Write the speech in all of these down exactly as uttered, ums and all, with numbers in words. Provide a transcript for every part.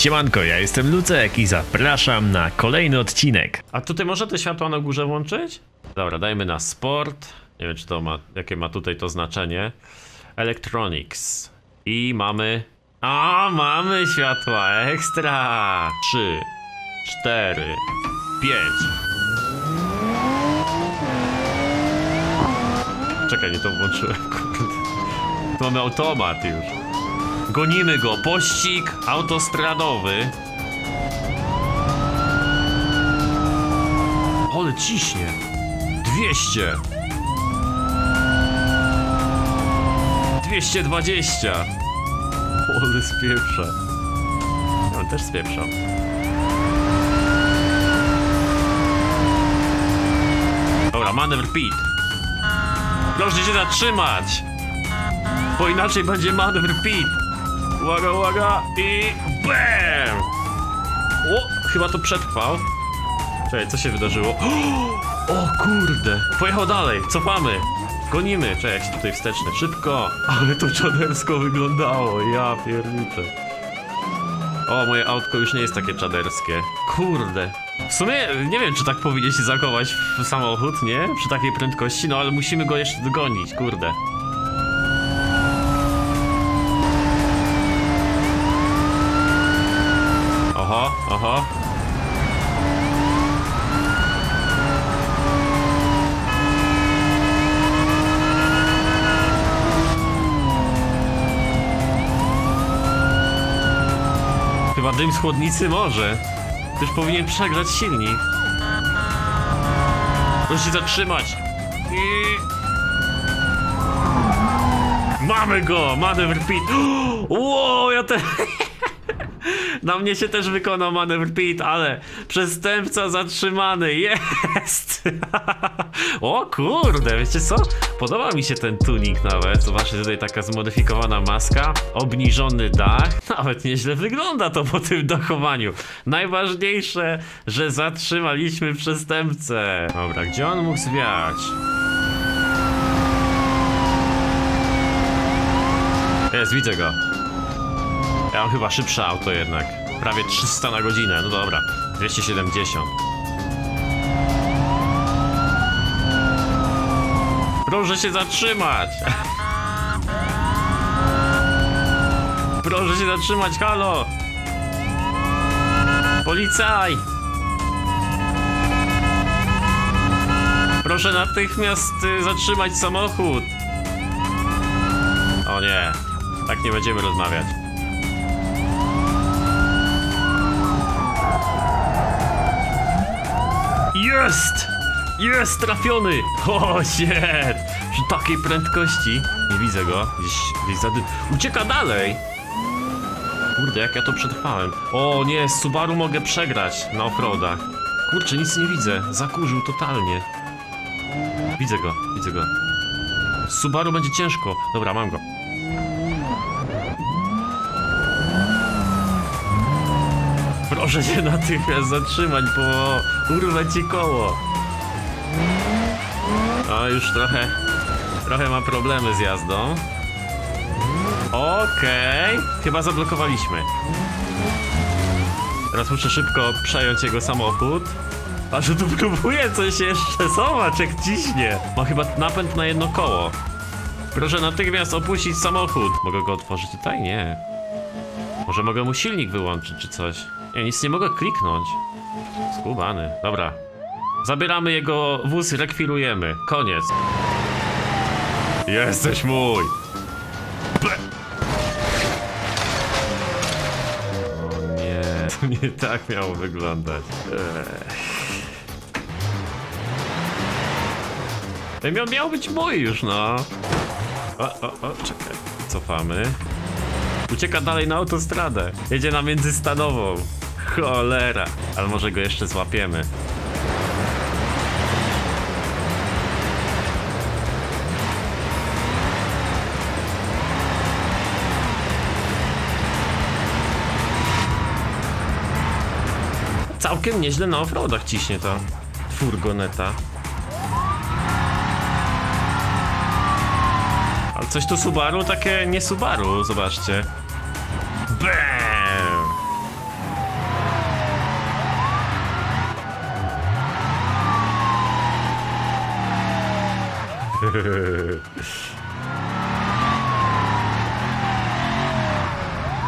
Siemanko, ja jestem Lucek i zapraszam na kolejny odcinek. A tutaj może te światła na górze włączyć? Dobra, dajmy na sport. Nie wiem, czy to ma, jakie ma tutaj to znaczenie. Electronics. I mamy... A, mamy światła, ekstra! trzy, cztery, pięć. Czekaj, nie to włączyłem, kurde. Tu mamy automat już. Gonimy go, pościg autostradowy. Ale ciśnie. Dwieście. Dwieście dwadzieścia. Ale spieprza. On też spieprzał. Dobra, manewr pit. Proszę się zatrzymać, bo inaczej będzie manewr pit. Uwaga, uwaga i BAM! O, chyba to przetrwał. Czekaj, co się wydarzyło? O kurde! Pojechał dalej, cofamy! Gonimy! Czekaj, jak się tutaj wsteczny, szybko! Ale to czadersko wyglądało, ja pierniczę. O, moje autko już nie jest takie czaderskie. Kurde! W sumie nie wiem, czy tak powinien się zachować w samochód, nie? Przy takiej prędkości, no ale musimy go jeszcze dogonić, kurde. Oho, oho. Chyba dym z chłodnicy może. Ty już powinien przegrać silnik. Proszę się zatrzymać. I... Mamy go! Manewr pit! Wow, ja te... Na mnie się też wykonał manewr pit, ale przestępca zatrzymany jest! O kurde, wiecie co? Podoba mi się ten tuning nawet. Zobaczcie, tutaj taka zmodyfikowana maska, obniżony dach. Nawet nieźle wygląda to po tym dochowaniu. Najważniejsze, że zatrzymaliśmy przestępcę. Dobra, gdzie on mógł zwiać? Jest, widzę go. Ja mam chyba szybsze auto jednak. Prawie trzysta na godzinę, no dobra. dwieście siedemdziesiąt. Proszę się zatrzymać! Proszę się zatrzymać, halo! Policaj! Proszę natychmiast zatrzymać samochód! O nie, tak nie będziemy rozmawiać. Jest! Jest trafiony! O, shit! Przy takiej prędkości. Nie widzę go. Gdzieś, gdzieś za dym. Ucieka dalej! Kurde, jak ja to przetrwałem. O nie, z Subaru mogę przegrać na offroadach. Kurczę, nic nie widzę. Zakurzył totalnie. Widzę go, widzę go. Z Subaru będzie ciężko. Dobra, mam go. Proszę się natychmiast zatrzymać, bo urwę ci koło. A już trochę, trochę ma problemy z jazdą. Okej, okay. Chyba zablokowaliśmy. Teraz muszę szybko przejąć jego samochód. A że tu próbuję coś jeszcze, zobacz jak ciśnie. Ma chyba napęd na jedno koło. Proszę natychmiast opuścić samochód. Mogę go otworzyć tutaj? Nie. Może mogę mu silnik wyłączyć czy coś? Ja nic nie mogę kliknąć. Skubany. Dobra. Zabieramy jego wóz, rekwirujemy. Koniec. Jesteś mój! Ble. O nie. To nie tak miało wyglądać. Ech. Miał, miał być mój już, no. O, o, o, czekaj. Cofamy. Ucieka dalej na autostradę. Jedzie na międzystanową. Cholera. Ale może go jeszcze złapiemy. Całkiem nieźle na offroadach ciśnie ta furgoneta. Ale coś tu Subaru, takie nie Subaru, zobaczcie. Bam!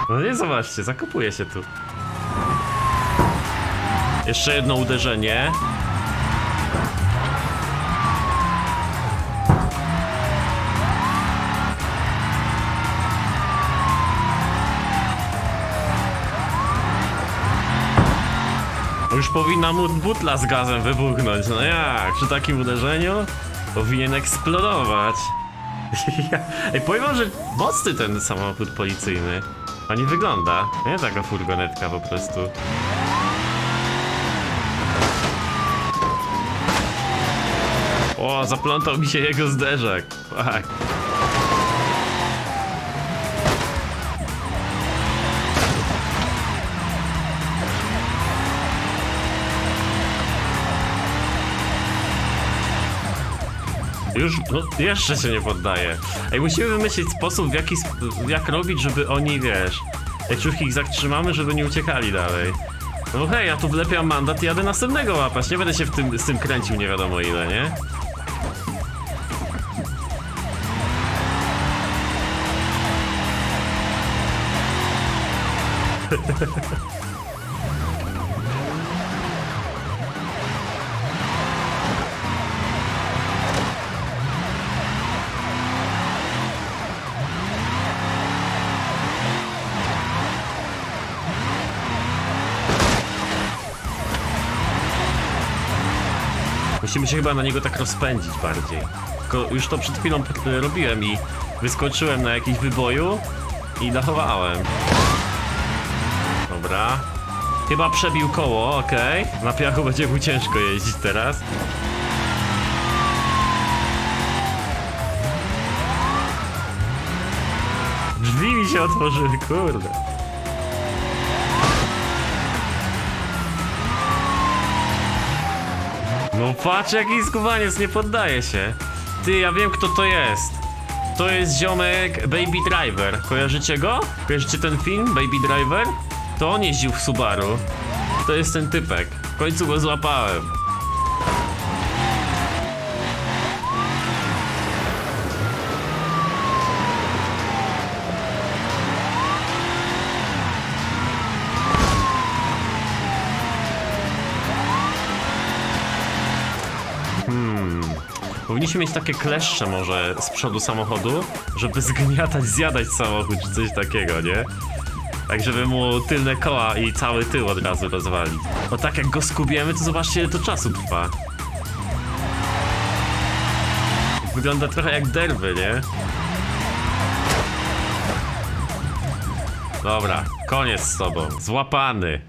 No nie, zobaczcie, zakopuje się tu. Jeszcze jedno uderzenie. Już powinna mu butla z gazem wybuchnąć, no jak? Przy takim uderzeniu powinien eksplodować. Ej, powiem wam, że mocny ten samochód policyjny. A nie wygląda, nie taka furgonetka po prostu. O, zaplątał mi się jego zderzak. Fuck. Już, no, jeszcze się nie poddaje. Ej, musimy wymyślić sposób, w jaki, jak robić, żeby oni, wiesz, jak już ich zatrzymamy, żeby nie uciekali dalej. No hej, ja tu wlepiam mandat i jadę następnego łapać, nie będę się w tym, z tym kręcił nie wiadomo ile, nie? Musimy się chyba na niego tak rozpędzić bardziej. Tylko już to przed chwilą robiłem i wyskoczyłem na jakiś wyboju i dachowałem. Dobra. Chyba przebił koło, okej. Okay. Na piachu będzie mu ciężko jeździć teraz. Drzwi mi się otworzyły, kurde. No patrz, jaki skubaniec, nie poddaje się. Ty, ja wiem kto to jest. To jest ziomek Baby Driver. Kojarzycie go? Kojarzycie ten film Baby Driver? To on jeździł w Subaru. To jest ten typek. W końcu go złapałem. Powinniśmy mieć takie kleszcze może z przodu samochodu, żeby zgniatać, zjadać samochód czy coś takiego, nie? Tak żeby mu tylne koła i cały tył od razu rozwalić. Bo tak jak go skubiemy, to zobaczcie ile to czasu trwa. Wygląda trochę jak derby, nie? Dobra, koniec z sobą, złapany.